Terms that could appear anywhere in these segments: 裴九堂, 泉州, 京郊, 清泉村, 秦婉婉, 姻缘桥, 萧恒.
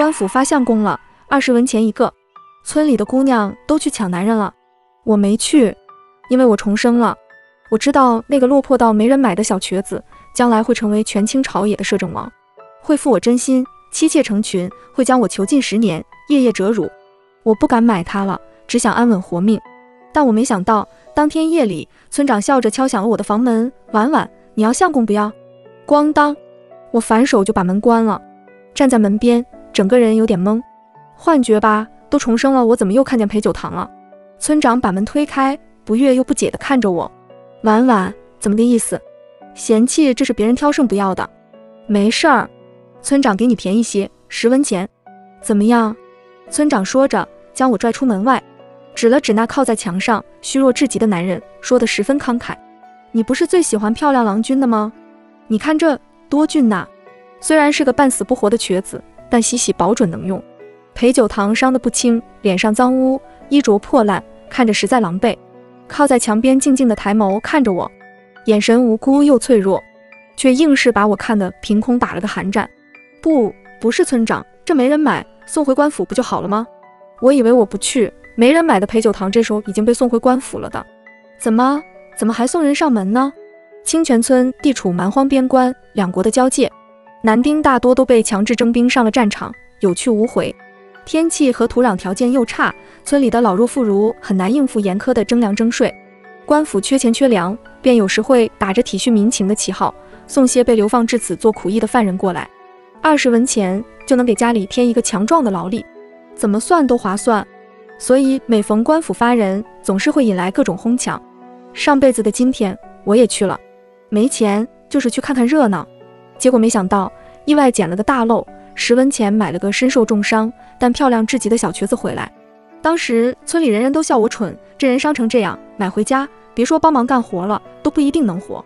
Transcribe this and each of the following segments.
官府发相公了，20文钱一个。村里的姑娘都去抢男人了，我没去，因为我重生了。我知道那个落魄到没人买的小瘸子，将来会成为权倾朝野的摄政王，会负我真心，妻妾成群，会将我囚禁10年，夜夜折辱。我不敢买他了，只想安稳活命。但我没想到，当天夜里，村长笑着敲响了我的房门：“婉婉，你要相公不要？”咣当，我反手就把门关了，站在门边，整个人有点懵，幻觉吧，都重生了，我怎么又看见陪酒堂了？村长把门推开，不悦又不解地看着我：“婉婉，怎么的意思？嫌弃这是别人挑剩不要的？没事儿，村长给你便宜些，10文钱，怎么样？”村长说着，将我拽出门外。指了指那靠在墙上虚弱至极的男人，说得十分慷慨：“你不是最喜欢漂亮郎君的吗？你看这多俊呐！”虽然是个半死不活的瘸子，但洗洗保准能用。裴九堂伤得不轻，脸上脏污，衣着破烂，看着实在狼狈。靠在墙边静静的抬眸看着我，眼神无辜又脆弱，却硬是把我看得凭空打了个寒战。不是村长，这没人买，送回官府不就好了吗？我以为我不去，没人买的陪酒堂这时候已经被送回官府了的，怎么还送人上门呢？清泉村地处蛮荒边关，两国的交界，男丁大多都被强制征兵上了战场，有去无回。天气和土壤条件又差，村里的老弱妇孺很难应付严苛的征粮征税。官府缺钱缺粮，便有时会打着体恤民情的旗号，送些被流放至此做苦役的犯人过来，20文钱就能给家里添一个强壮的劳力，怎么算都划算。所以每逢官府发人，总是会引来各种哄抢。上辈子的今天，我也去了，没钱就是去看看热闹。结果没想到，意外捡了个大漏，10文钱买了个身受重伤但漂亮至极的小瘸子回来。当时村里人人都笑我蠢，这人伤成这样，买回家，别说帮忙干活了，都不一定能活。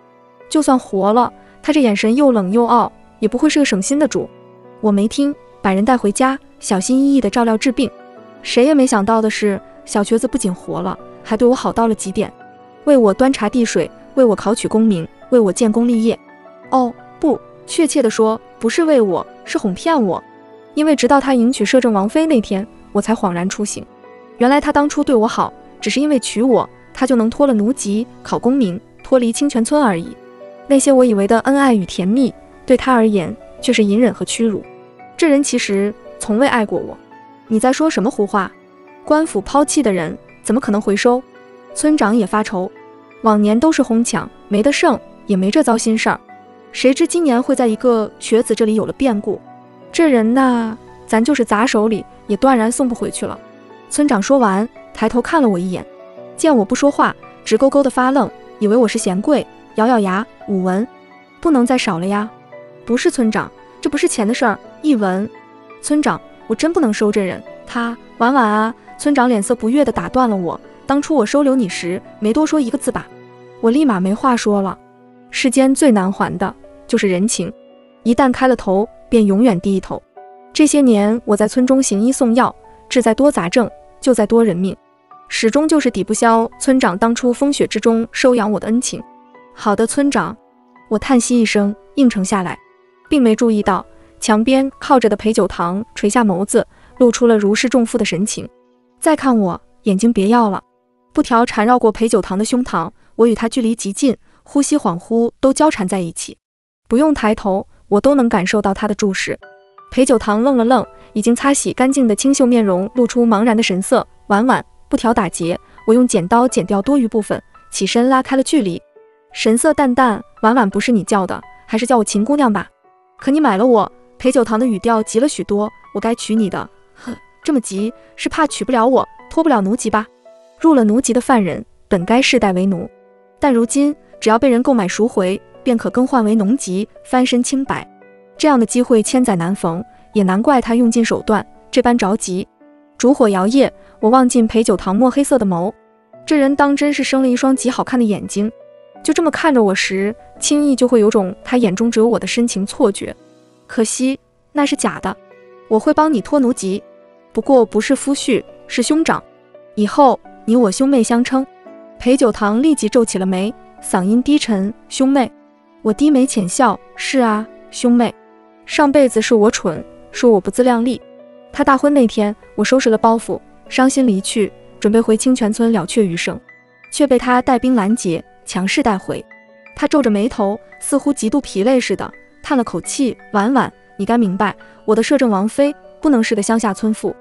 就算活了，他这眼神又冷又傲，也不会是个省心的主。我没听，把人带回家，小心翼翼地照料治病。谁也没想到的是，小瘸子不仅活了，还对我好到了极点，为我端茶递水，为我考取功名，为我建功立业。哦，不，确切地说，不是为我，是哄骗我。因为直到他迎娶摄政王妃那天，我才恍然初醒，原来他当初对我好，只是因为娶我，他就能脱了奴籍，考功名，脱离清泉村而已。那些我以为的恩爱与甜蜜，对他而言却是隐忍和屈辱。这人其实从未爱过我。你在说什么胡话？官府抛弃的人怎么可能回收？村长也发愁，往年都是哄抢，没得胜，也没这糟心事儿，谁知今年会在一个瘸子这里有了变故。这人呐，咱就是砸手里也断然送不回去了。村长说完，抬头看了我一眼，见我不说话，直勾勾的发愣，以为我是嫌贵，咬咬牙：“5文，不能再少了呀。”“不是村长，这不是钱的事儿，1文。”“村长，我真不能收这人，他……”“婉婉啊！”村长脸色不悦地打断了我：“当初我收留你时，没多说一个字吧？”我立马没话说了。世间最难还的就是人情，一旦开了头，便永远低一头。这些年我在村中行医送药，志在多杂症，就在多人命，始终就是抵不消村长当初风雪之中收养我的恩情。“好的，村长。”我叹息一声，应承下来，并没注意到墙边靠着的陪酒堂垂下眸子，露出了如释重负的神情。再看我，眼睛别要了。布条缠绕过陪酒堂的胸膛，我与他距离极近，呼吸恍惚都交缠在一起。不用抬头，我都能感受到他的注视。陪酒堂愣了愣，已经擦洗干净的清秀面容露出茫然的神色。“婉婉，布条打结。”我用剪刀剪掉多余部分，起身拉开了距离，神色淡淡：“婉婉不是你叫的，还是叫我秦姑娘吧。可你买了我。”陪酒堂的语调急了许多：“我该娶你的。”“呵，这么急，是怕娶不了我，脱不了奴籍吧？入了奴籍的犯人，本该世代为奴，但如今只要被人购买赎回，便可更换为农籍，翻身清白。这样的机会千载难逢，也难怪他用尽手段，这般着急。”烛火摇曳，我望进陪酒堂墨黑色的眸，这人当真是生了一双极好看的眼睛，就这么看着我时，轻易就会有种他眼中只有我的深情错觉。可惜那是假的。“我会帮你脱奴籍，不过不是夫婿，是兄长，以后你我兄妹相称。”裴九堂立即皱起了眉，嗓音低沉：“兄妹？”我低眉浅笑：“是啊，兄妹。上辈子是我蠢，说我不自量力，他大婚那天，我收拾了包袱，伤心离去，准备回清泉村了却余生，却被他带兵拦截，强势带回。他皱着眉头，似乎极度疲累似的，叹了口气：“婉婉，你该明白，我的摄政王妃不能是个乡下村妇。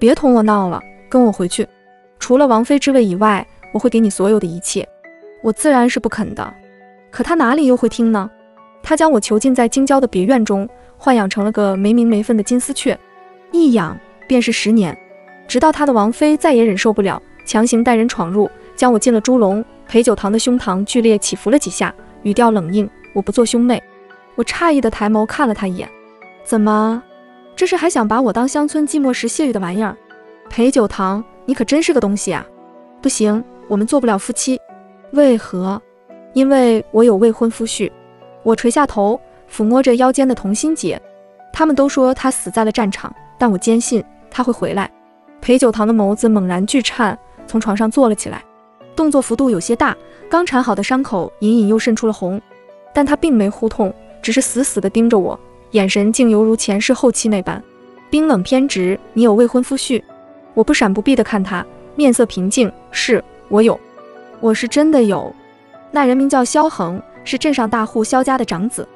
别同我闹了，跟我回去。除了王妃之位以外，我会给你所有的一切。”我自然是不肯的，可他哪里又会听呢？他将我囚禁在京郊的别院中，豢养成了个没名没分的金丝雀，一养便是10年，直到他的王妃再也忍受不了，强行带人闯入，将我进了猪笼。裴九堂的胸膛剧烈起伏了几下，语调冷硬：“我不做兄妹。”我诧异的抬眸看了他一眼：“怎么，这是还想把我当乡村寂寞时泄欲的玩意儿？裴九堂，你可真是个东西啊！不行，我们做不了夫妻。”“为何？”“因为我有未婚夫婿。”我垂下头，抚摸着腰间的同心结。他们都说他死在了战场，但我坚信他会回来。裴九堂的眸子猛然剧颤，从床上坐了起来，动作幅度有些大，刚缠好的伤口隐隐又渗出了红。但他并没呼痛，只是死死地盯着我，眼神竟犹如前世后妻那般冰冷偏执。“你有未婚夫婿？”我不闪不避地看他，面色平静：“是，我有。我是真的有。那人名叫萧恒，是镇上大户萧家的长子。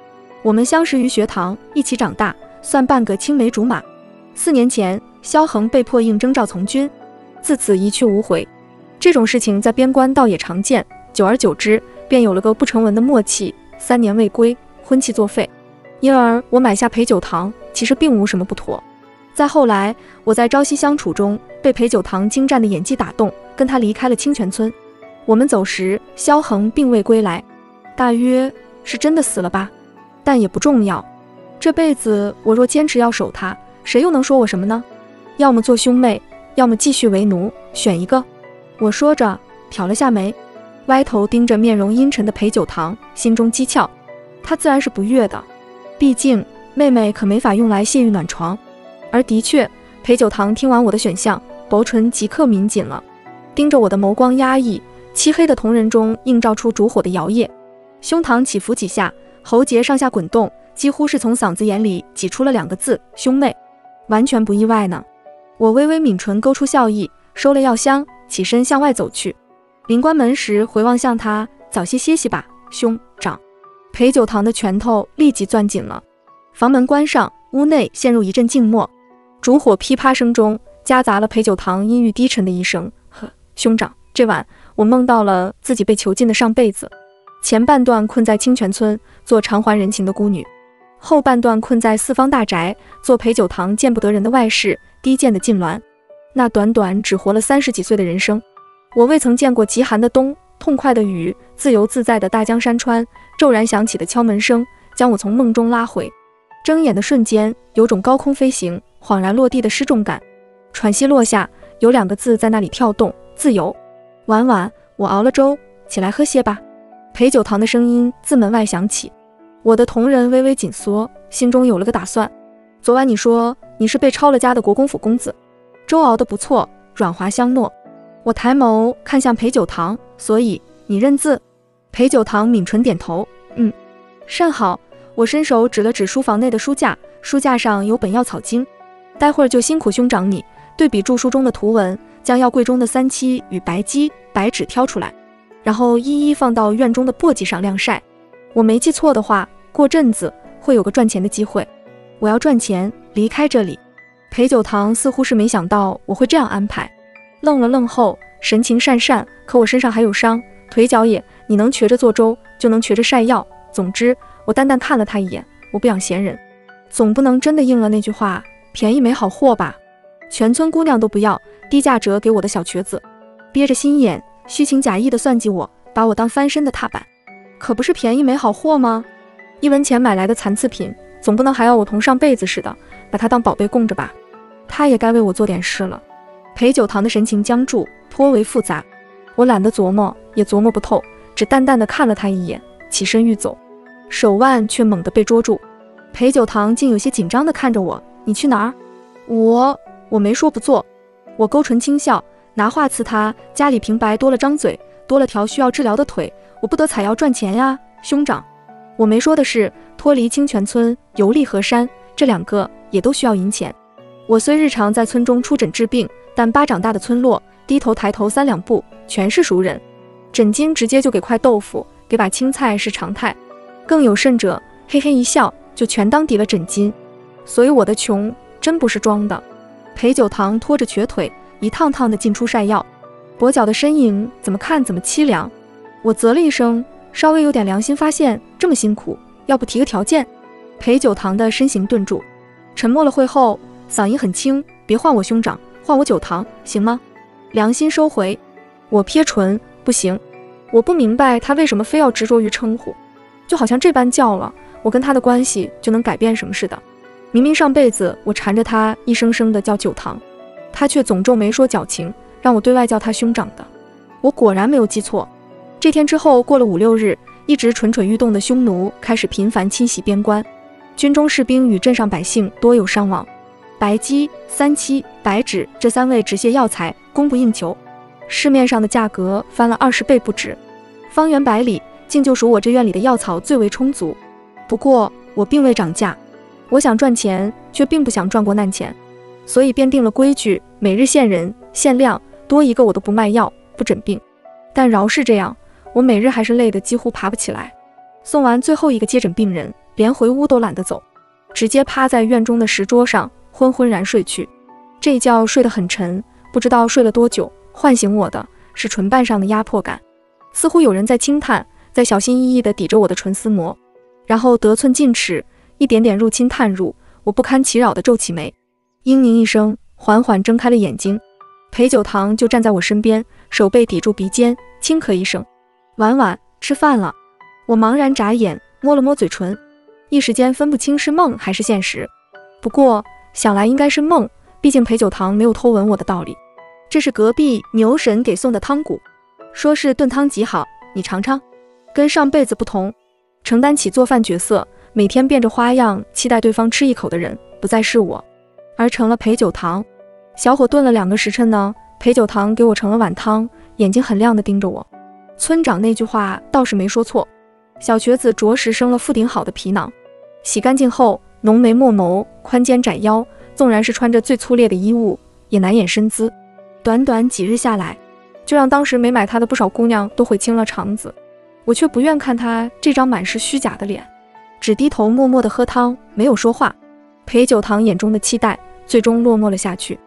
我们相识于学堂，一起长大，算半个青梅竹马。4年前，萧恒被迫应征召从军，自此一去无回。这种事情在边关倒也常见，久而久之，便有了个不成文的默契：3年未归，婚期作废。因而我买下裴九堂，其实并无什么不妥。再后来，我在朝夕相处中被裴九堂精湛的演技打动，跟他离开了清泉村。我们走时，萧恒并未归来，大约是真的死了吧，但也不重要。这辈子我若坚持要守他，谁又能说我什么呢？要么做兄妹，要么继续为奴，选一个。”我说着，挑了下眉，歪头盯着面容阴沉的裴九堂，心中讥诮。他自然是不悦的，毕竟妹妹可没法用来泄欲暖床。而的确，裴九堂听完我的选项，薄唇即刻抿紧了，盯着我的眸光压抑，漆黑的瞳仁中映照出烛火的摇曳，胸膛起伏几下，喉结上下滚动，几乎是从嗓子眼里挤出了2个字：兄妹。完全不意外呢。我微微抿唇，勾出笑意，收了药箱，起身向外走去。临关门时回望向他：“早些歇息吧，兄长。”裴九堂的拳头立即攥紧了。房门关上，屋内陷入一阵静默，烛火噼啪声中夹杂了裴九堂阴郁低沉的一声：“呵，兄长，这晚我梦到了自己被囚禁的上辈子，前半段困在清泉村做偿还人情的孤女，后半段困在四方大宅做裴九堂见不得人的外室，低贱的痉挛。那短短只活了30几岁的人生，我未曾见过极寒的冬，痛快的雨，自由自在的大江山川。骤然响起的敲门声将我从梦中拉回，睁眼的瞬间有种高空飞行、恍然落地的失重感。喘息落下，有2个字在那里跳动：自由。”“婉婉，我熬了粥，起来喝些吧。”裴九堂的声音自门外响起，我的瞳仁微微紧缩，心中有了个打算。“昨晚你说你是被抄了家的国公府公子，粥熬得不错，软滑香糯。”我抬眸看向裴九堂：“所以你认字？”裴九堂抿唇点头：“嗯，甚好。”我伸手指了指书房内的书架，书架上有本药草经，待会儿就辛苦兄长你对比注书中的图文，将药柜中的3漆与白鸡、白芷挑出来，然后一一放到院中的簸箕上晾晒。我没记错的话，过阵子会有个赚钱的机会。我要赚钱，离开这里。裴九堂似乎是没想到我会这样安排，愣了愣后，神情讪讪：“可我身上还有伤，腿脚也，你能瘸着做粥，就能瘸着晒药。”总之，我淡淡看了他一眼，我不养闲人，总不能真的应了那句话：“便宜没好货”吧？全村姑娘都不要，低价折给我的小瘸子，憋着心眼，虚情假意的算计我，把我当翻身的踏板，可不是便宜没好货吗？一文钱买来的残次品，总不能还要我同上辈子似的，把它当宝贝供着吧？他也该为我做点事了。裴九堂的神情僵住，颇为复杂，我懒得琢磨，也琢磨不透，只淡淡的看了他一眼，起身欲走，手腕却猛地被捉住。裴九堂竟有些紧张的看着我：“你去哪儿？”我没说不做。我勾唇轻笑，拿话刺他：“家里平白多了张嘴，多了条需要治疗的腿，我不得采药赚钱呀，兄长。”我没说的是，脱离清泉村游历河山，这2个也都需要银钱。我虽日常在村中出诊治病，但巴掌大的村落，低头抬头三两步，全是熟人。诊金直接就给块豆腐，给把青菜是常态。更有甚者，嘿嘿一笑就全当抵了诊金。所以我的穷真不是装的。裴九堂拖着瘸腿，一趟趟的进出晒药，跛脚的身影怎么看怎么凄凉。我啧了一声，稍微有点良心，发现这么辛苦，要不提个条件？裴九堂的身形顿住，沉默了会后，嗓音很轻：“别唤我兄长，唤我九堂，行吗？”良心收回，我撇唇：“不行。”我不明白他为什么非要执着于称呼，就好像这般叫了，我跟他的关系就能改变什么似的。明明上辈子我缠着他，一声声的叫九堂，他却总皱眉说矫情，让我对外叫他兄长的。我果然没有记错。这天之后过了5、6日，一直蠢蠢欲动的匈奴开始频繁侵袭边关，军中士兵与镇上百姓多有伤亡。白鸡、三七、白芷这3位止泻药材供不应求，市面上的价格翻了20倍不止。方圆百里，竟就属我这院里的药草最为充足。不过我并未涨价。我想赚钱，却并不想赚国难钱，所以便定了规矩，每日限人限量，多一个我都不卖药，不诊病。但饶是这样，我每日还是累得几乎爬不起来。送完最后一个接诊病人，连回屋都懒得走，直接趴在院中的石桌上昏昏然睡去。这一觉睡得很沉，不知道睡了多久，唤醒我的是唇瓣上的压迫感，似乎有人在轻叹，在小心翼翼地抵着我的唇丝膜，然后得寸进尺，一点点入侵探入，我不堪其扰地皱起眉，嘤咛一声，缓缓睁开了眼睛。裴九堂就站在我身边，手背抵住鼻尖，轻咳一声：“婉婉，吃饭了。”我茫然眨眼，摸了摸嘴唇，一时间分不清是梦还是现实。不过想来应该是梦，毕竟裴九堂没有偷闻我的道理。这是隔壁牛婶给送的汤骨，说是炖汤极好，你尝尝。跟上辈子不同，承担起做饭角色，每天变着花样期待对方吃一口的人不再是我，而成了裴九堂。小火炖了2个时辰呢，裴九堂给我盛了碗汤，眼睛很亮地盯着我。村长那句话倒是没说错，小瘸子着实生了覆顶好的皮囊。洗干净后，浓眉墨眸，宽肩窄腰，纵然是穿着最粗劣的衣物，也难掩身姿。短短几日下来，就让当时没买他的不少姑娘都悔青了肠子，我却不愿看他这张满是虚假的脸，只低头默默地喝汤，没有说话。裴九堂眼中的期待最终落寞了下去。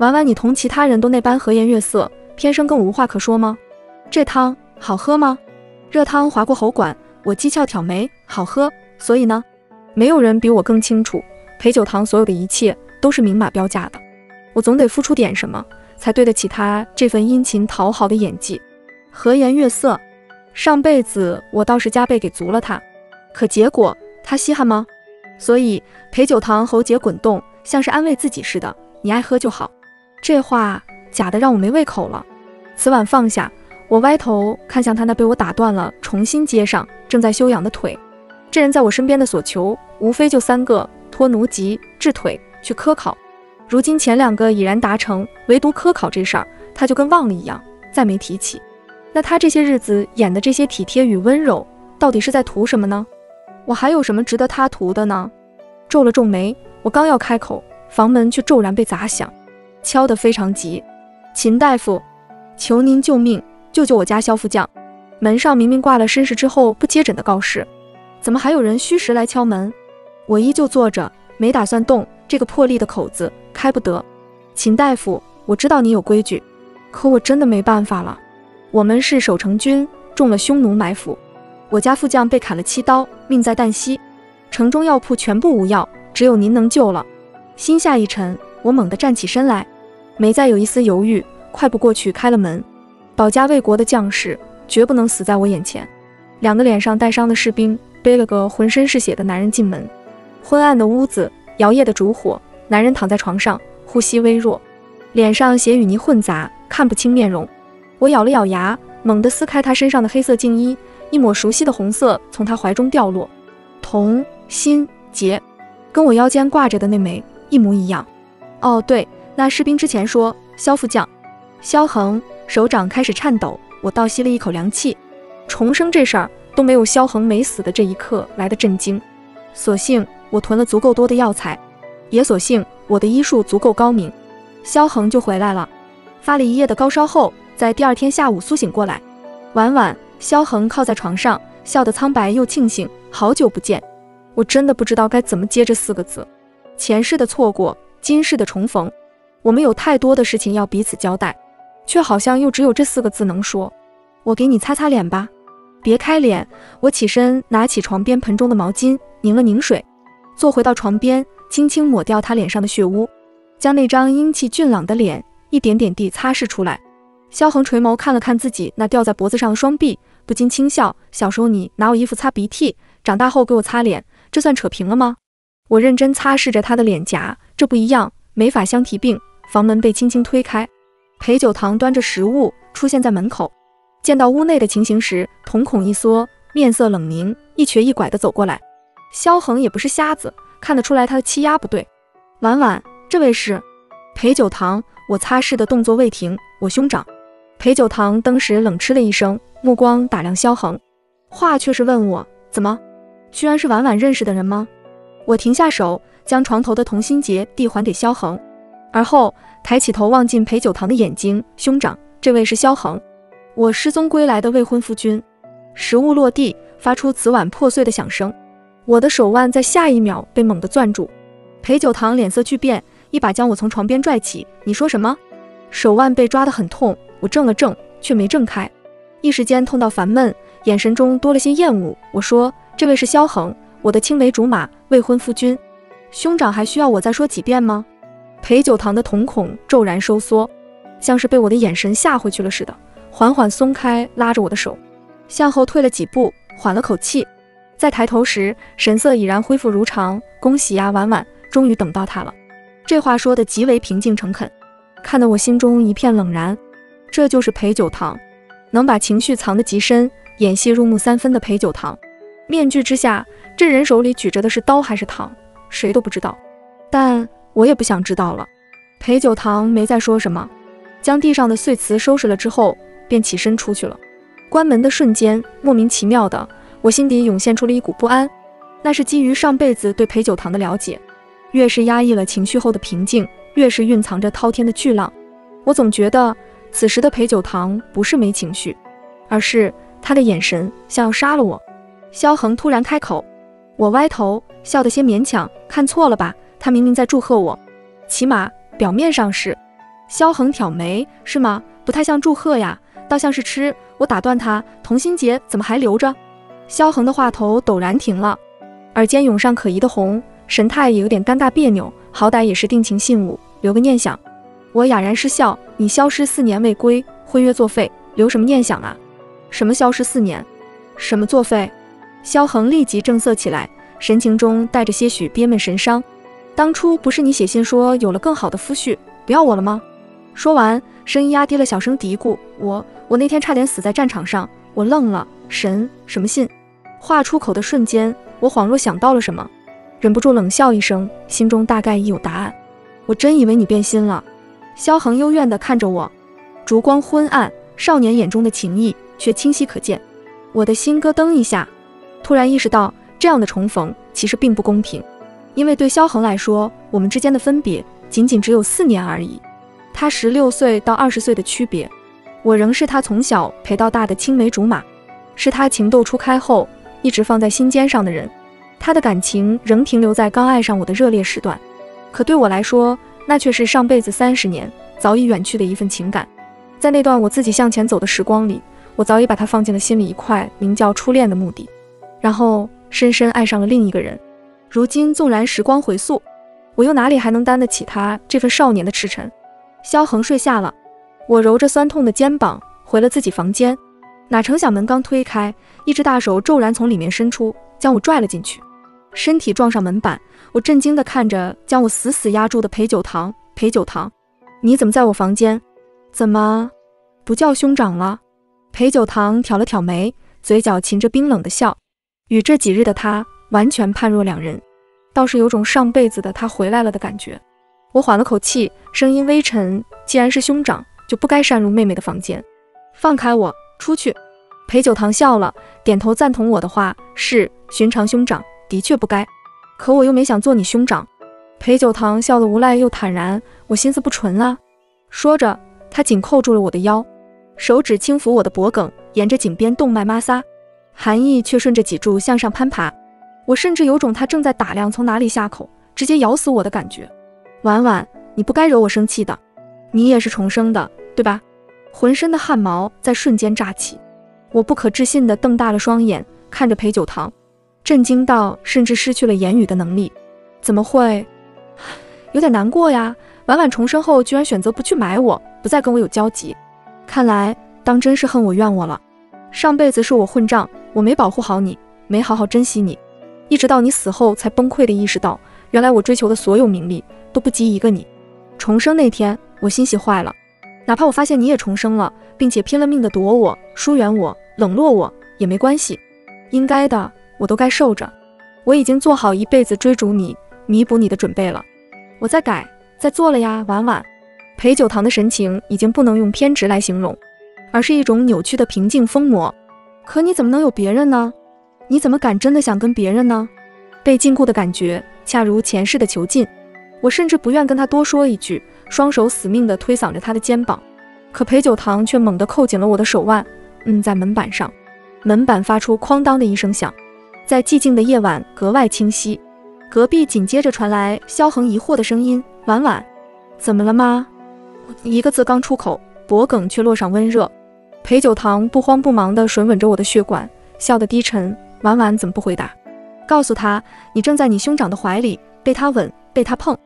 婉婉，你同其他人都那般和颜悦色，偏生更无话可说吗？这汤好喝吗？热汤划过喉管，我讥诮挑眉：好喝，所以呢？没有人比我更清楚，裴九堂所有的一切都是明码标价的，我总得付出点什么，才对得起他这份殷勤讨好的演技。和颜悦色，上辈子我倒是加倍给足了他。可结果他稀罕吗？所以裴九堂喉结滚动，像是安慰自己似的：你爱喝就好。这话假的让我没胃口了。此碗放下，我歪头看向他那被我打断了重新接上正在休养的腿。这人在我身边的所求无非就3个：脱奴籍、治腿、去科考。如今前2个已然达成，唯独科考这事儿他就跟忘了一样，再没提起。那他这些日子演的这些体贴与温柔，到底是在图什么呢？我还有什么值得他图的呢？皱了皱眉，我刚要开口，房门却骤然被砸响，敲得非常急。秦大夫，求您救命，救救我家萧副将！门上明明挂了申时之后不接诊的告示，怎么还有人虚实来敲门？我依旧坐着，没打算动，这个破例的口子开不得。秦大夫，我知道你有规矩，可我真的没办法了。我们是守城军，中了匈奴埋伏，我家副将被砍了7刀，命在旦夕，城中药铺全部无药，只有您能救了。心下一沉，我猛地站起身来，没再有一丝犹豫，快步过去开了门。保家卫国的将士绝不能死在我眼前。2个脸上带伤的士兵背了个浑身是血的男人进门。昏暗的屋子，摇曳的烛火，男人躺在床上，呼吸微弱，脸上血与泥混杂，看不清面容。我咬了咬牙，猛地撕开他身上的黑色净衣，一抹熟悉的红色从他怀中掉落，同心结，跟我腰间挂着的那枚一模一样。哦对，那士兵之前说萧副将，萧恒。手掌开始颤抖，我倒吸了一口凉气，重生这事儿都没有萧恒没死的这一刻来的震惊。所幸我囤了足够多的药材，也所幸我的医术足够高明，萧恒就回来了。发了一夜的高烧后，在第二天下午苏醒过来。婉婉，萧恒靠在床上，笑得苍白又庆幸，好久不见。我真的不知道该怎么接这四个字。前世的错过，今世的重逢，我们有太多的事情要彼此交代，却好像又只有这四个字能说。我给你擦擦脸吧。别开脸，我起身拿起床边盆中的毛巾，拧了拧水，坐回到床边，轻轻抹掉他脸上的血污，将那张英气俊朗的脸一点点地擦拭出来。萧恒垂眸看了看自己那吊在脖子上的双臂，不禁轻笑：小时候你拿我衣服擦鼻涕，长大后给我擦脸，这算扯平了吗？我认真擦拭着他的脸颊，这不一样，没法相提并。房门被轻轻推开，裴九堂端着食物出现在门口。见到屋内的情形时，瞳孔一缩，面色冷凝，一瘸一拐地走过来。萧恒也不是瞎子，看得出来他的气压不对。婉婉，这位是裴九堂。我擦拭的动作未停，我兄长。裴九堂当时冷嗤了一声，目光打量萧恒，话却是问我：怎么，居然是婉婉认识的人吗？我停下手，将床头的同心结递还给萧恒，而后抬起头望进裴九堂的眼睛。兄长，这位是萧恒，我失踪归来的未婚夫君。食物落地，发出瓷碗破碎的响声，我的手腕在下一秒被猛地攥住。裴九堂脸色巨变，一把将我从床边拽起。你说什么？手腕被抓得很痛，我怔了怔，却没挣开，一时间痛到烦闷，眼神中多了些厌恶。我说：这位是萧恒，我的青梅竹马，未婚夫君。兄长还需要我再说几遍吗？裴九堂的瞳孔骤然收缩，像是被我的眼神吓回去了似的，缓缓松开拉着我的手，向后退了几步，缓了口气。再抬头时，神色已然恢复如常。恭喜呀，婉婉，终于等到他了。这话说得极为平静诚恳，看得我心中一片冷然。这就是裴九堂，能把情绪藏得极深，演戏入木三分的裴九堂。面具之下，这人手里举着的是刀还是糖，谁都不知道，但我也不想知道了。裴九堂没再说什么，将地上的碎瓷收拾了之后，便起身出去了。关门的瞬间，莫名其妙的，我心底涌现出了一股不安，那是基于上辈子对裴九堂的了解。越是压抑了情绪后的平静，越是蕴藏着滔天的巨浪。我总觉得此时的裴九堂不是没情绪，而是他的眼神像要杀了我。萧恒突然开口，我歪头笑得些勉强。看错了吧？他明明在祝贺我，起码表面上是。萧恒挑眉，是吗？不太像祝贺呀，倒像是吃。我打断他，同心结怎么还留着？萧恒的话头陡然停了，耳尖涌上可疑的红，神态也有点尴尬别扭。好歹也是定情信物，留个念想。我哑然失笑，你消失4年未归，婚约作废，留什么念想啊？什么消失4年，什么作废？萧恒立即正色起来，神情中带着些许憋闷神伤。当初不是你写信说有了更好的夫婿，不要我了吗？说完，声音压低了，小声嘀咕：我那天差点死在战场上。我愣了，神，什么信？话出口的瞬间，我恍若想到了什么，忍不住冷笑一声，心中大概已有答案。我真以为你变心了。萧恒幽怨地看着我，烛光昏暗，少年眼中的情意却清晰可见。我的心咯噔一下，突然意识到这样的重逢其实并不公平，因为对萧恒来说，我们之间的分别仅仅只有4年而已，他16岁到20岁的区别，我仍是他从小陪到大的青梅竹马，是他情窦初开后一直放在心尖上的人，他的感情仍停留在刚爱上我的热烈时段，可对我来说，那却是上辈子30年早已远去的一份情感。在那段我自己向前走的时光里，我早已把他放进了心里一块名叫初恋的墓地，然后深深爱上了另一个人。如今纵然时光回溯，我又哪里还能担得起他这份少年的痴沉？萧恒睡下了，我揉着酸痛的肩膀回了自己房间，哪成想门刚推开，一只大手骤然从里面伸出，将我拽了进去，身体撞上门板。我震惊地看着将我死死压住的裴九堂。裴九堂，你怎么在我房间？怎么不叫兄长了？裴九堂挑了挑眉，嘴角噙着冰冷的笑，与这几日的他完全判若两人，倒是有种上辈子的他回来了的感觉。我缓了口气，声音微沉，既然是兄长，就不该擅入妹妹的房间。放开我，出去。裴九堂笑了，点头赞同我的话，是，寻常兄长的确不该，可我又没想做你兄长。裴九堂笑得无赖又坦然，我心思不纯啊。说着，他紧扣住了我的腰，手指轻抚我的脖颈，沿着颈边动脉摩挲，寒意却顺着脊柱向上攀爬。我甚至有种他正在打量从哪里下口，直接咬死我的感觉。婉婉，你不该惹我生气的，你也是重生的，对吧？浑身的汗毛在瞬间炸起，我不可置信地瞪大了双眼，看着裴九堂，震惊到甚至失去了言语的能力。怎么会？有点难过呀，婉婉重生后居然选择不去埋我，不再跟我有交集，看来当真是恨我怨我了。上辈子是我混账，我没保护好你，没好好珍惜你，一直到你死后才崩溃地意识到，原来我追求的所有名利都不及一个你。重生那天，我欣喜坏了，哪怕我发现你也重生了，并且拼了命地躲我、疏远我、冷落我也没关系，应该的我都该受着。我已经做好一辈子追逐你、弥补你的准备了。我在改，在做了呀，婉婉。裴九堂的神情已经不能用偏执来形容，而是一种扭曲的平静疯魔。可你怎么能有别人呢？你怎么敢真的想跟别人呢？被禁锢的感觉恰如前世的囚禁，我甚至不愿跟他多说一句，双手死命地推搡着他的肩膀。可裴九堂却猛地扣紧了我的手腕，摁在门板上。门板发出哐当的一声响，在寂静的夜晚格外清晰。隔壁紧接着传来萧恒疑惑的声音：“婉婉，怎么了吗？”一个字刚出口，脖梗却落上温热。裴九堂不慌不忙地吮吻着我的血管，笑得低沉：“婉婉怎么不回答？告诉他，你正在你兄长的怀里，被他吻，被他碰。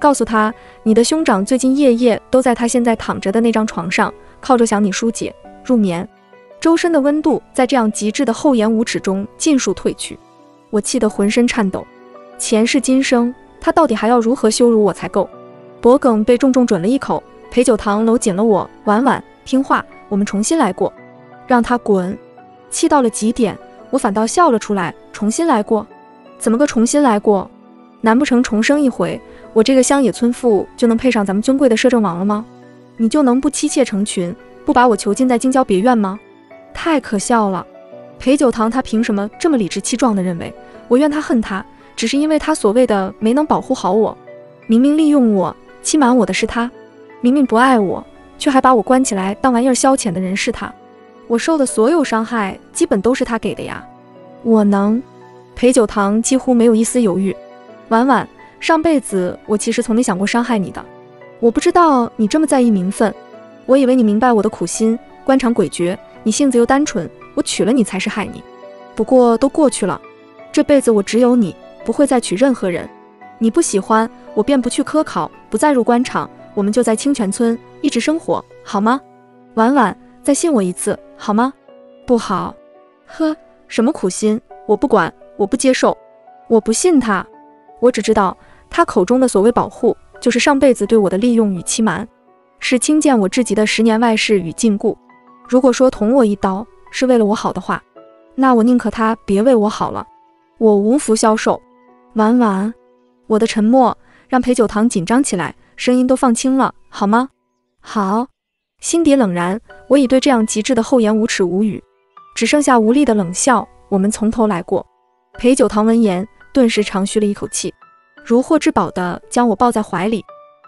告诉他，你的兄长最近夜夜都在他现在躺着的那张床上，靠着想你疏解入眠。”周身的温度在这样极致的厚颜无耻中尽数褪去，我气得浑身颤抖。前世今生，他到底还要如何羞辱我才够？脖梗被重重准了一口，裴九堂搂紧了我，婉婉，听话，我们重新来过。让他滚！气到了极点，我反倒笑了出来。重新来过？怎么个重新来过？难不成重生一回，我这个乡野村妇就能配上咱们尊贵的摄政王了吗？你就能不妻妾成群，不把我囚禁在京郊别院吗？太可笑了！裴九堂他凭什么这么理直气壮地认为，我怨他恨他？只是因为他所谓的没能保护好我，明明利用我、欺瞒我的是他，明明不爱我，却还把我关起来当玩意儿消遣的人是他。我受的所有伤害，基本都是他给的呀。我能？裴九堂几乎没有一丝犹豫。婉婉，上辈子我其实从没想过伤害你的，我不知道你这么在意名分，我以为你明白我的苦心，官场诡谲，你性子又单纯，我娶了你才是害你。不过都过去了，这辈子我只有你。不会再娶任何人，你不喜欢我便不去科考，不再入官场，我们就在清泉村一直生活，好吗？婉婉，再信我一次，好吗？不好。呵，什么苦心，我不管，我不接受，我不信他。我只知道，他口中的所谓保护，就是上辈子对我的利用与欺瞒，是轻贱我至极的10年外事与禁锢。如果说捅我一刀是为了我好的话，那我宁可他别为我好了，我无福消受。婉婉，我的沉默让裴九堂紧张起来，声音都放轻了，好吗？好。心底冷然，我已对这样极致的厚颜无耻无语，只剩下无力的冷笑。我们从头来过。裴九堂闻言，顿时长吁了一口气，如获至宝地将我抱在怀里，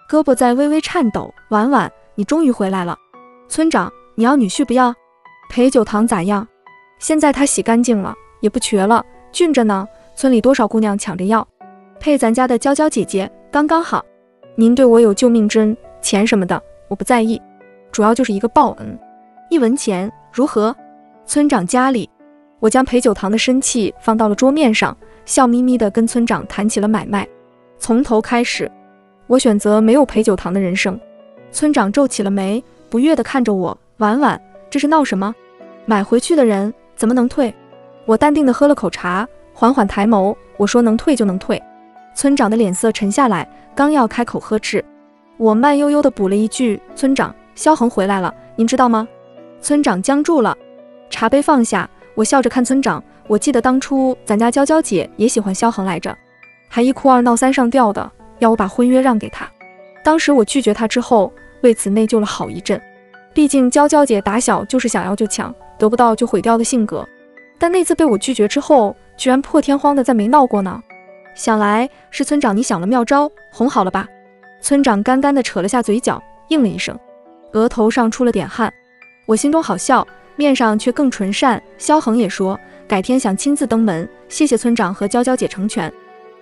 胳膊在微微颤抖。婉婉，你终于回来了。村长，你要女婿不要？裴九堂咋样？现在他洗干净了，也不瘸了，俊着呢。村里多少姑娘抢着要，配咱家的娇娇姐姐刚刚好。您对我有救命之恩，钱什么的我不在意，主要就是一个报恩，一文钱如何？村长家里。我将裴九堂的身契放到了桌面上，笑眯眯地跟村长谈起了买卖。从头开始，我选择没有裴九堂的人生。村长皱起了眉，不悦地看着我，婉婉，这是闹什么？买回去的人怎么能退？我淡定地喝了口茶，缓缓抬眸，我说能退就能退。村长的脸色沉下来，刚要开口呵斥，我慢悠悠地补了一句：村长，萧恒回来了，您知道吗？村长僵住了，茶杯放下，我笑着看村长，我记得当初咱家娇娇姐也喜欢萧恒来着，还一哭二闹三上吊的要我把婚约让给他。当时我拒绝他之后，为此内疚了好一阵，毕竟娇娇姐打小就是想要就抢，得不到就毁掉的性格，但那次被我拒绝之后，居然破天荒的再没闹过呢。想来是村长你想了妙招，哄好了吧？村长干干的扯了下嘴角，应了一声，额头上出了点汗。我心中好笑，面上却更纯善。萧恒也说改天想亲自登门，谢谢村长和娇娇姐成全。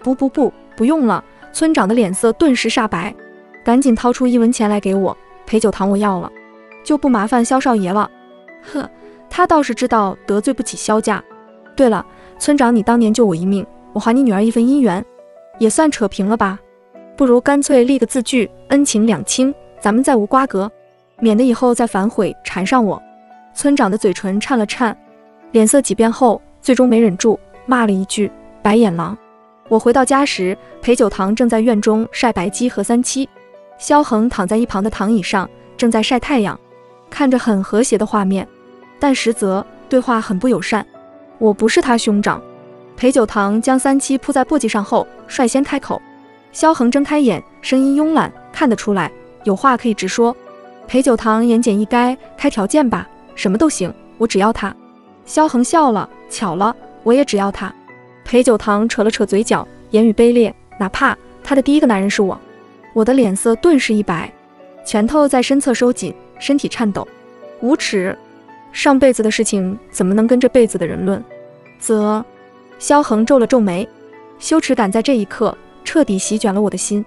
不用了。村长的脸色顿时煞白，赶紧掏出1文钱来给我，陪酒糖我要了，就不麻烦萧少爷了。呵，他倒是知道得罪不起萧家。对了，村长你当年救我一命，我还你女儿一份姻缘，也算扯平了吧？不如干脆立个字据，恩情两清，咱们再无瓜葛，免得以后再反悔缠上我。村长的嘴唇颤了颤，脸色几变后，最终没忍住骂了一句白眼狼。我回到家时，裴九堂正在院中晒白鸡和三七，萧恒躺在一旁的躺椅上，正在晒太阳，看着很和谐的画面，但实则对话很不友善。我不是他兄长。裴九堂将三七铺在簸箕上后，率先开口。萧恒睁开眼，声音慵懒，看得出来有话可以直说。裴九堂言简意赅，开条件吧，什么都行，我只要他。萧恒笑了，巧了，我也只要他。裴九堂扯了扯嘴角，言语卑劣，哪怕他的第一个男人是我。我的脸色顿时一白，拳头在身侧收紧，身体颤抖。无耻！上辈子的事情怎么能跟这辈子的人论？萧恒皱了皱眉，羞耻感在这一刻彻底席卷了我的心。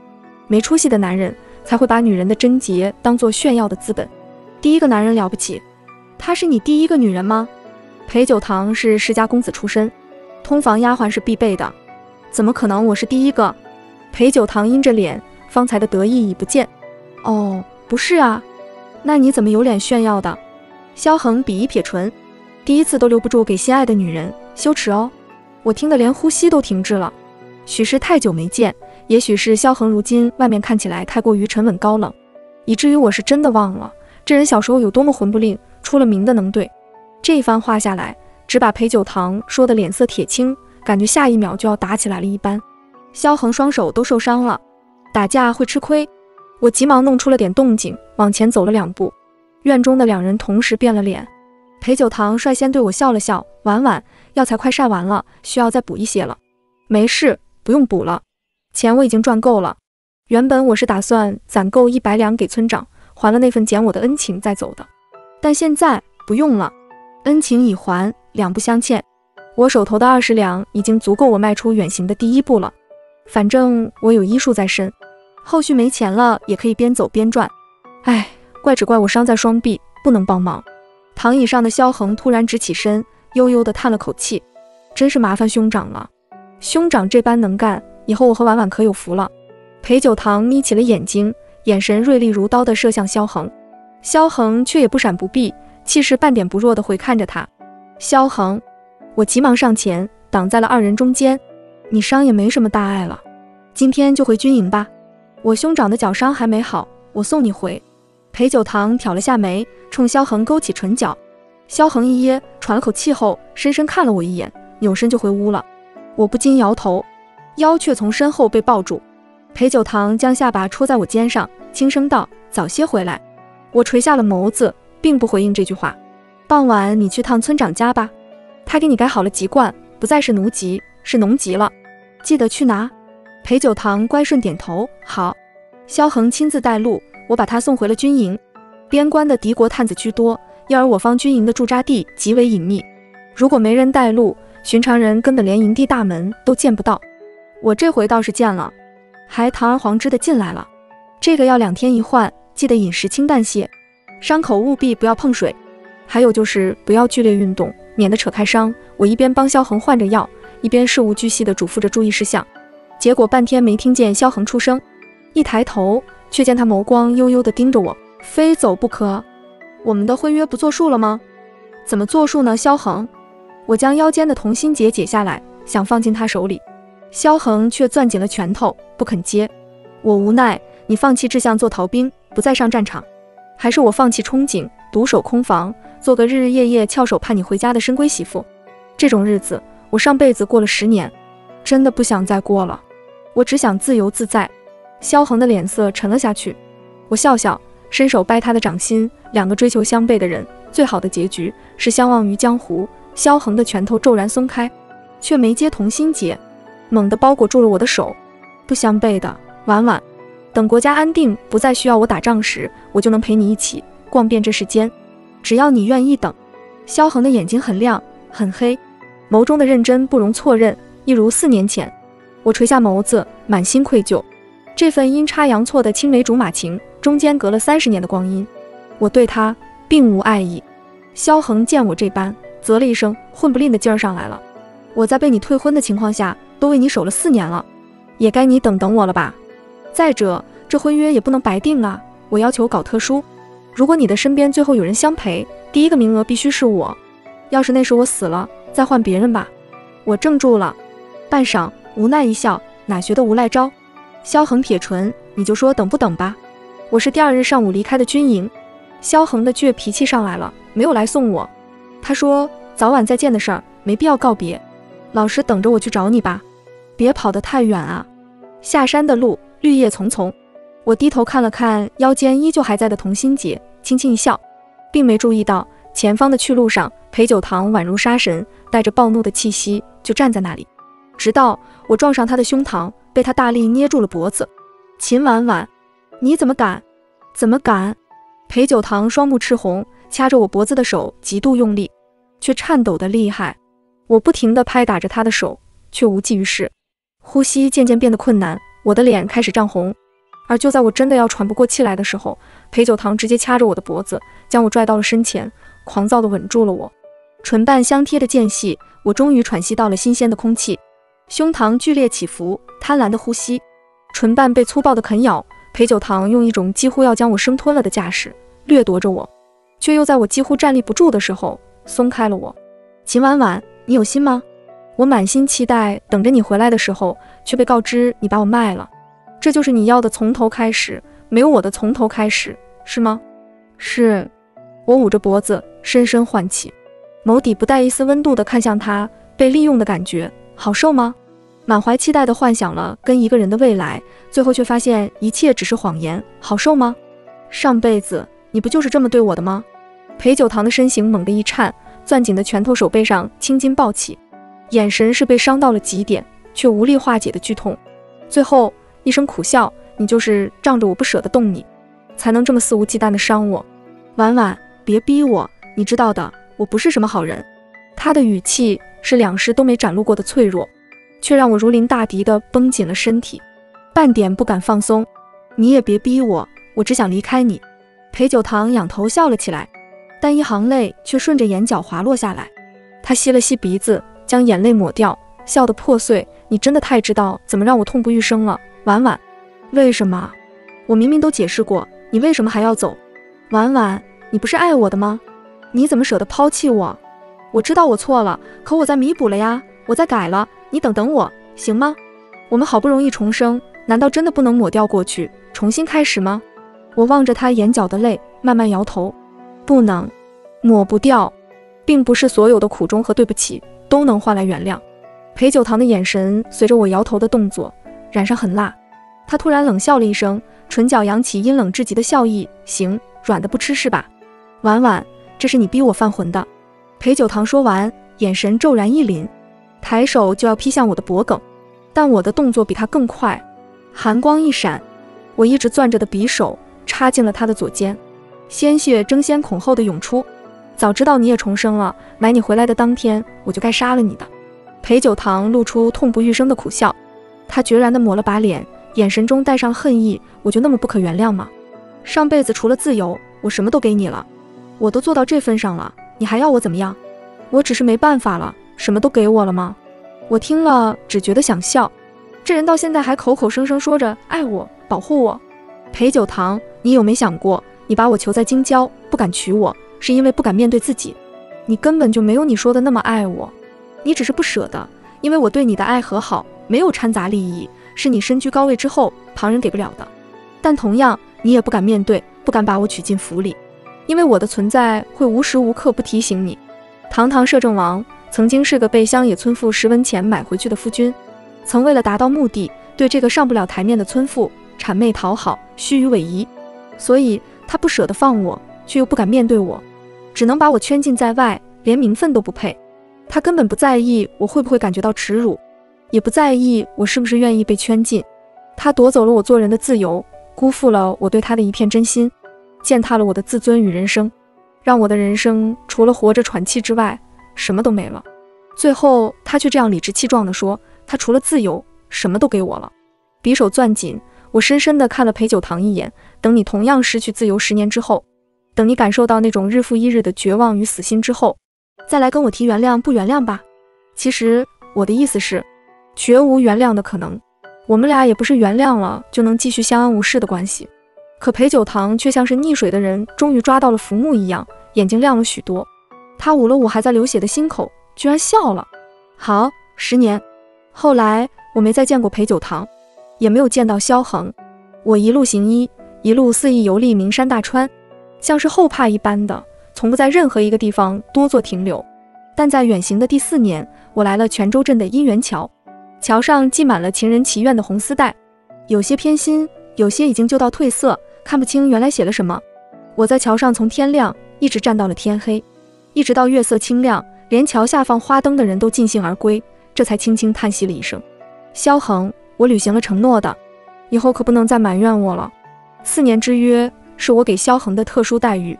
没出息的男人才会把女人的贞洁当作炫耀的资本。第一个男人了不起，他是你第一个女人吗？裴九堂是世家公子出身，通房丫鬟是必备的，怎么可能我是第一个？裴九堂阴着脸，方才的得意已不见。哦，不是啊，那你怎么有脸炫耀的？萧恒鄙夷撇唇，第一次都留不住给心爱的女人，羞耻哦！我听得连呼吸都停滞了。许是太久没见，也许是萧恒如今外面看起来太过于沉稳高冷，以至于我是真的忘了这人小时候有多么混不吝，出了名的能对。这一番话下来，只把裴九堂说的脸色铁青，感觉下一秒就要打起来了一般。萧恒双手都受伤了，打架会吃亏。我急忙弄出了点动静，往前走了2步。院中的两人同时变了脸，裴九堂率先对我笑了笑，婉，药材快晒完了，需要再补一些了。没事，不用补了，钱我已经赚够了。原本我是打算攒够100两给村长，还了那份减我的恩情再走的，但现在不用了，恩情已还，两不相欠。我手头的20两已经足够我迈出远行的第一步了，反正我有医术在身，后续没钱了也可以边走边赚。唉，怪只怪我伤在双臂，不能帮忙。躺椅上的萧恒突然直起身，悠悠地叹了口气，真是麻烦兄长了。兄长这般能干，以后我和婉可有福了。裴九堂眯起了眼睛，眼神锐利如刀地射向萧恒，萧恒却也不闪不避，气势半点不弱地回看着他。萧恒，我急忙上前挡在了二人中间。你伤也没什么大碍了，今天就回军营吧。我兄长的脚伤还没好，我送你回。裴九堂挑了下眉，冲萧恒勾起唇角。萧恒一噎，喘了口气后，深深看了我一眼，扭身就回屋了。我不禁摇头，腰却从身后被抱住。裴九堂将下巴戳在我肩上，轻声道：“早些回来。”我垂下了眸子，并不回应这句话。傍晚你去趟村长家吧，他给你改好了籍贯，不再是奴籍，是农籍了，记得去拿。裴九堂乖顺点头，好。萧恒亲自带路，我把他送回了军营。边关的敌国探子居多，因而我方军营的驻扎地极为隐秘，如果没人带路，寻常人根本连营地大门都见不到。我这回倒是见了，还堂而皇之的进来了。这个要2天一换，记得饮食清淡些，伤口务必不要碰水，还有就是不要剧烈运动，免得扯开伤。我一边帮萧恒换着药，一边事无巨细地嘱咐着注意事项。结果半天没听见萧恒出声，一抬头却见他眸光悠悠地盯着我，非走不可。我们的婚约不作数了吗？怎么作数呢？萧恒，我将腰间的同心结解下来，想放进他手里，萧恒却攥紧了拳头不肯接。我无奈，你放弃志向做逃兵，不再上战场，还是我放弃憧憬，独守空房，做个日日夜夜翘首盼你回家的深闺媳妇。这种日子我上辈子过了10年，真的不想再过了，我只想自由自在。萧恒的脸色沉了下去，我笑笑，伸手掰他的掌心。2个追求相悖的人，最好的结局是相忘于江湖。萧恒的拳头骤然松开，却没接同心结。猛地包裹住了我的手。不相悖的，婉婉，等国家安定，不再需要我打仗时，我就能陪你一起逛遍这世间，只要你愿意等。萧恒的眼睛很亮很黑，眸中的认真不容错认，一如4年前。我垂下眸子，满心愧疚。这份阴差阳错的青梅竹马情，中间隔了30年的光阴，我对他并无爱意。萧恒见我这般，啧了一声，混不吝的劲儿上来了。我在被你退婚的情况下，都为你守了4年了，也该你等等我了吧？再者，这婚约也不能白定啊，我要求搞特殊。如果你的身边最后有人相陪，第一个名额必须是我。要是那时我死了，再换别人吧。我怔住了，半晌，无奈一笑，哪学的无赖招？萧恒撇唇，你就说等不等吧。我是第2日上午离开的军营。萧恒的倔脾气上来了，没有来送我。他说早晚再见的事儿，没必要告别。老实等着我去找你吧，别跑得太远啊。下山的路绿叶丛丛，我低头看了看腰间依旧还在的同心结，轻轻一笑，并没注意到前方的去路上，裴九堂宛如杀神，带着暴怒的气息就站在那里。直到我撞上他的胸膛，被他大力捏住了脖子。秦婉婉，你怎么敢？怎么敢？裴九堂双目赤红，掐着我脖子的手极度用力，却颤抖得厉害。我不停地拍打着他的手，却无济于事。呼吸渐渐变得困难，我的脸开始涨红。而就在我真的要喘不过气来的时候，裴九堂直接掐着我的脖子，将我拽到了身前，狂躁地吻住了我。唇瓣相贴的间隙，我终于喘息到了新鲜的空气。胸膛剧烈起伏，贪婪的呼吸，唇瓣被粗暴的啃咬。裴九堂用一种几乎要将我生吞了的架势掠夺着我，却又在我几乎站立不住的时候松开了我。秦婉婉，你有心吗？我满心期待等着你回来的时候，却被告知你把我卖了。这就是你要的从头开始，没有我的从头开始，是吗？是。我捂着脖子，深深唤起，眸底不带一丝温度的看向他，被利用的感觉好受吗？满怀期待地幻想了跟一个人的未来，最后却发现一切只是谎言。好受吗？上辈子你不就是这么对我的吗？裴九堂的身形猛地一颤，攥紧的拳头手背上青筋暴起，眼神是被伤到了极点却无力化解的剧痛。最后一声苦笑，你就是仗着我不舍得动你，才能这么肆无忌惮地伤我。婉婉，别逼我，你知道的，我不是什么好人。他的语气是两世都没展露过的脆弱，却让我如临大敌地绷紧了身体，半点不敢放松。你也别逼我，我只想离开你。裴九堂仰头笑了起来，但一行泪却顺着眼角滑落下来。他吸了吸鼻子，将眼泪抹掉，笑得破碎。你真的太知道怎么让我痛不欲生了，婉婉。为什么？我明明都解释过，你为什么还要走？婉婉，你不是爱我的吗？你怎么舍得抛弃我？我知道我错了，可我在弥补了呀，我在改了，你等等我，行吗？我们好不容易重生，难道真的不能抹掉过去，重新开始吗？我望着他眼角的泪，慢慢摇头，不能，抹不掉，并不是所有的苦衷和对不起都能换来原谅。裴九堂的眼神随着我摇头的动作，染上狠辣。他突然冷笑了一声，唇角扬起阴冷至极的笑意，行，软的不吃是吧？婉婉，这是你逼我犯浑的。裴九堂说完，眼神骤然一凛，抬手就要劈向我的脖颈，但我的动作比他更快，寒光一闪，我一直攥着的匕首插进了他的左肩，鲜血争先恐后的涌出。早知道你也重生了，买你回来的当天我就该杀了你的。裴九堂露出痛不欲生的苦笑，他决然地抹了把脸，眼神中带上恨意。我就那么不可原谅吗？上辈子除了自由，我什么都给你了，我都做到这份上了，你还要我怎么样？我只是没办法了，什么都给我了吗？我听了只觉得想笑，这人到现在还口口声声说着爱我保护我。裴九堂，你有没想过，你把我囚在京郊不敢娶我，是因为不敢面对自己，你根本就没有你说的那么爱我，你只是不舍得，因为我对你的爱和好没有掺杂利益，是你身居高位之后旁人给不了的。但同样你也不敢面对，不敢把我娶进府里，因为我的存在会无时无刻不提醒你。堂堂摄政王曾经是个被乡野村妇10文钱买回去的夫君，曾为了达到目的，对这个上不了台面的村妇谄媚讨好，虚与委蛇，所以他不舍得放我，却又不敢面对我，只能把我圈禁在外，连名分都不配。他根本不在意我会不会感觉到耻辱，也不在意我是不是愿意被圈禁。他夺走了我做人的自由，辜负了我对他的一片真心，践踏了我的自尊与人生，让我的人生除了活着喘气之外，什么都没了。最后，他却这样理直气壮地说，他除了自由，什么都给我了。匕首攥紧，我深深地看了裴九堂一眼。等你同样失去自由10年之后，等你感受到那种日复一日的绝望与死心之后，再来跟我提原谅不原谅吧。其实我的意思是，绝无原谅的可能。我们俩也不是原谅了就能继续相安无事的关系。可裴九堂却像是溺水的人终于抓到了浮木一样，眼睛亮了许多。他捂了捂还在流血的心口，居然笑了。好，10年。后来我没再见过裴九堂，也没有见到萧恒。我一路行医，一路肆意游历名山大川，像是后怕一般的，从不在任何一个地方多做停留。但在远行的第4年，我来了泉州镇的姻缘桥，桥上系满了情人祈愿的红丝带，有些偏心，有些已经旧到褪色，看不清原来写了什么。我在桥上从天亮一直站到了天黑，一直到月色清亮，连桥下放花灯的人都尽兴而归，这才轻轻叹息了一声。萧恒，我履行了承诺的，以后可不能再埋怨我了。4年之约是我给萧恒的特殊待遇。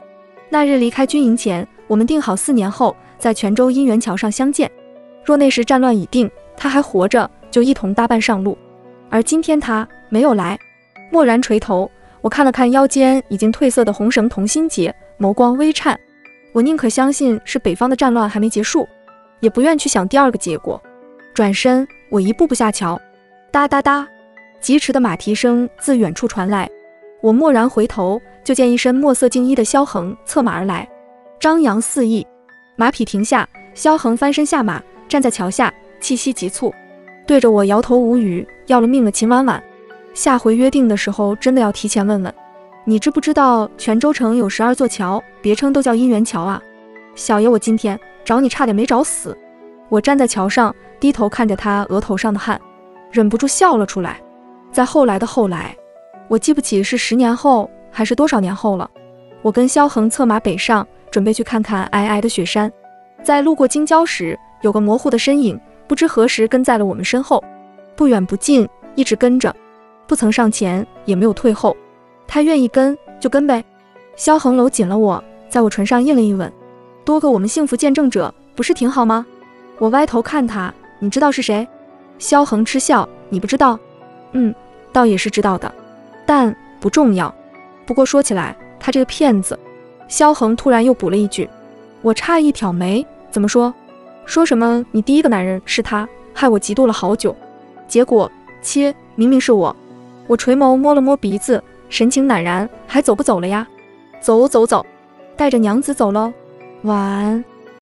那日离开军营前，我们定好4年后在泉州姻缘桥上相见，若那时战乱已定，他还活着，就一同搭伴上路。而今天他没有来。蓦然垂头，我看了看腰间已经褪色的红绳同心结，眸光微颤。我宁可相信是北方的战乱还没结束，也不愿去想第2个结果。转身，我一步步下桥。哒哒哒，疾驰的马蹄声自远处传来。我蓦然回头，就见一身墨色净衣的萧恒策马而来，张扬肆意。马匹停下，萧恒翻身下马，站在桥下，气息急促，对着我摇头无语。要了命的秦婉婉，下回约定的时候真的要提前问问，你知不知道泉州城有12座桥，别称都叫姻缘桥啊。小爷我今天找你差点没找死。我站在桥上，低头看着他额头上的汗，忍不住笑了出来。在后来的后来，我记不起是10年后还是多少年后了，我跟萧恒策马北上，准备去看看皑皑的雪山。在路过京郊时，有个模糊的身影不知何时跟在了我们身后，不远不近，一直跟着，不曾上前也没有退后。他愿意跟就跟呗。萧恒搂紧了我，在我唇上印了一吻。多个我们幸福见证者不是挺好吗？我歪头看他，你知道是谁？萧恒嗤笑，你不知道？倒也是知道的，但不重要。不过说起来，他这个骗子。萧恒突然又补了一句，我诧异挑眉，怎么说？说什么你第一个男人是他，害我嫉妒了好久。结果切，明明是我。我垂眸摸了摸鼻子，神情赧然，还走不走了呀？走走走，带着娘子走喽。晚安。